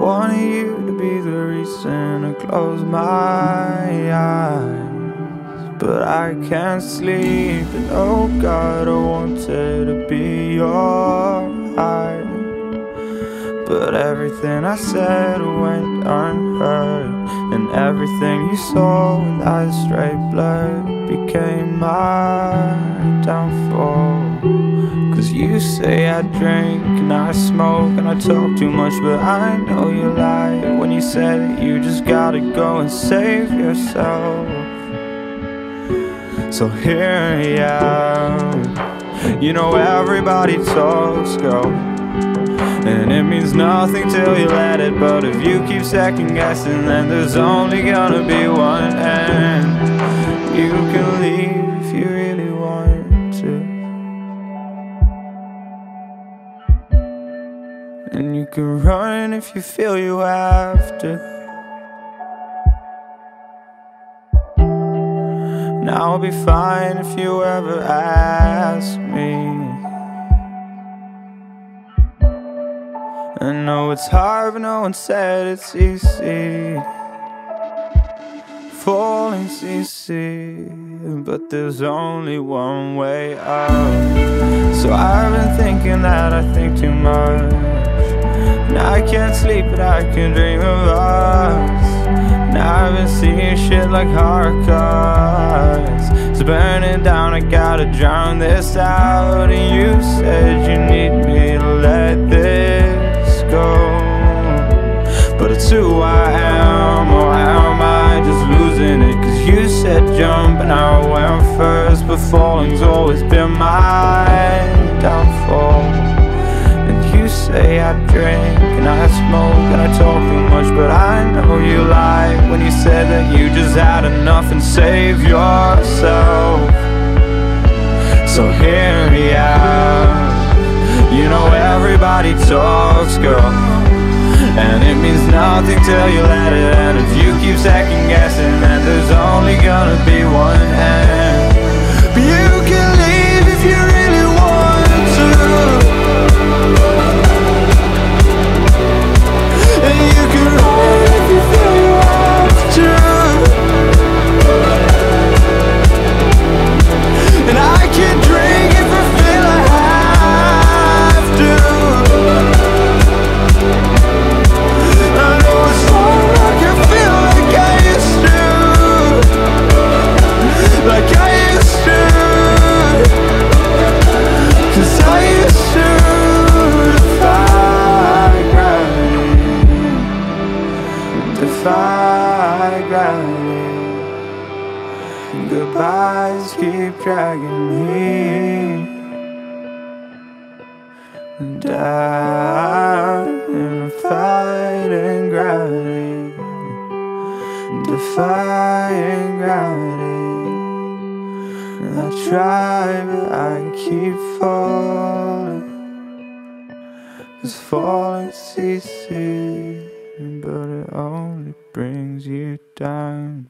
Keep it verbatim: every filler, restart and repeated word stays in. Wanted you to be the reason I close my eyes, but I can't sleep. And oh God, I wanted to be your eyes, but everything I said went unheard, and everything you saw in that straight blur became my downfall. Cause you say I drink and I smoke and I talk too much, but I know you lied when you said that you just gotta go and save yourself. So here I am. You know everybody talks, girl, and it means nothing till you let it. But if you keep second guessing, then there's only gonna be one end. You can leave if you really want to, and you can run if you feel you have to. And I'll be fine if you ever ask me. I know it's hard, but no one said it's easy. Falling C C, but there's only one way out. So I've been thinking that I think too much. Now I can't sleep, but I can dream of us. Now I've been seeing shit like hard cuts. So burn it down, I gotta drown this out. And you said you need me to let this go, but it's who I am, or am I just losing it? Cause you said jump and I went first, but falling's always been my downfall. Say I drink and I smoke and I talk too much, but I know you lied when you said that you just had enough and save yourself. So hear me out. You know everybody talks, girl, and it means nothing till you let it. And if you keep second guessing, then there's only gonna be one end. But you can leave if you really want to. Defy gravity. Goodbyes keep dragging me down, and I'm fighting gravity, defying gravity. And I try, but I keep falling, cause falling ceases, but it only brings you down.